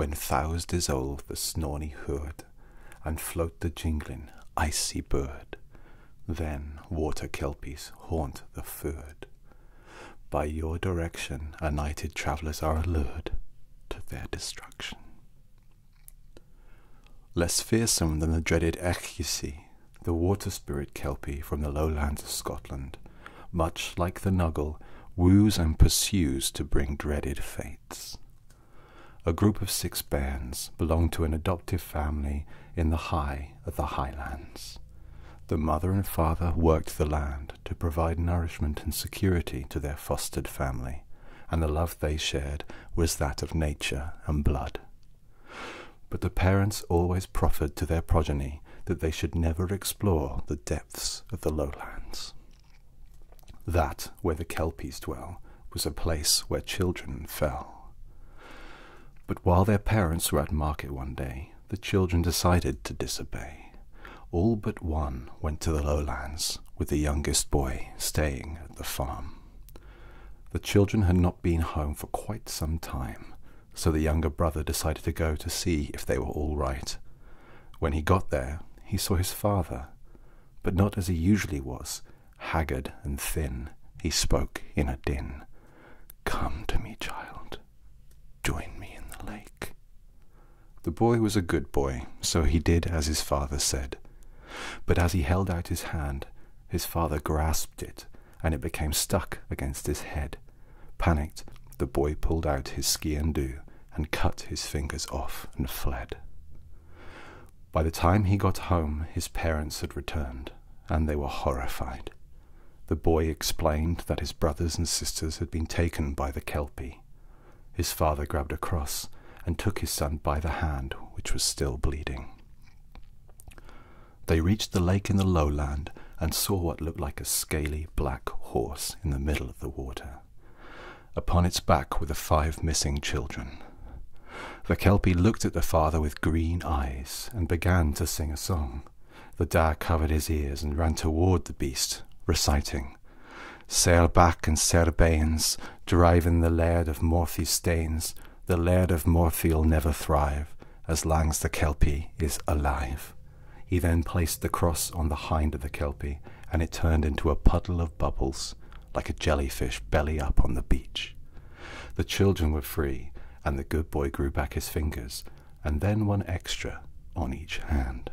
when thou's dissolve the snorny herd, and float the jingling, icy bird. Then water kelpies haunt the ford. By your direction, a-nighted travellers are allured to their destruction. Less fearsome than the dreaded Eachuisge, the water spirit kelpie from the lowlands of Scotland, much like the Nuggle, woos and pursues to bring dreaded fates. A group of 6 bairns belong to an adoptive family in the high of the Highlands. The mother and father worked the land to provide nourishment and security to their fostered family, and the love they shared was that of nature and blood. But the parents always proffered to their progeny that they should never explore the depths of the lowlands. That, where the Kelpies dwell, was a place where children fell. But while their parents were at market one day, the children decided to disobey. All but one went to the lowlands, with the youngest boy staying at the farm. The children had not been home for quite some time, so the younger brother decided to go to see if they were all right. When he got there, he saw his father, but not as he usually was. Haggard and thin, he spoke in a din. "Come to me, child. Join me in the lake." The boy was a good boy, so he did as his father said. But as he held out his hand, his father grasped it, and it became stuck against his head. Panicked, the boy pulled out his skean dhu and cut his fingers off and fled. By the time he got home, his parents had returned, and they were horrified. The boy explained that his brothers and sisters had been taken by the Kelpie. His father grabbed a cross and took his son by the hand, which was still bleeding. They reached the lake in the lowland and saw what looked like a scaly black horse in the middle of the water. Upon its back were the 5 missing children. The Kelpie looked at the father with green eyes and began to sing a song. The dad covered his ears and ran toward the beast, reciting, "Sair back and sair banes, driving the Laird of Morphy stains. The Laird of Morphy'll never thrive, as lang's the Kelpie is alive." He then placed the cross on the hind of the Kelpie, and it turned into a puddle of bubbles, like a jellyfish belly up on the beach. The children were free, and the good boy grew back his fingers, and then one extra on each hand.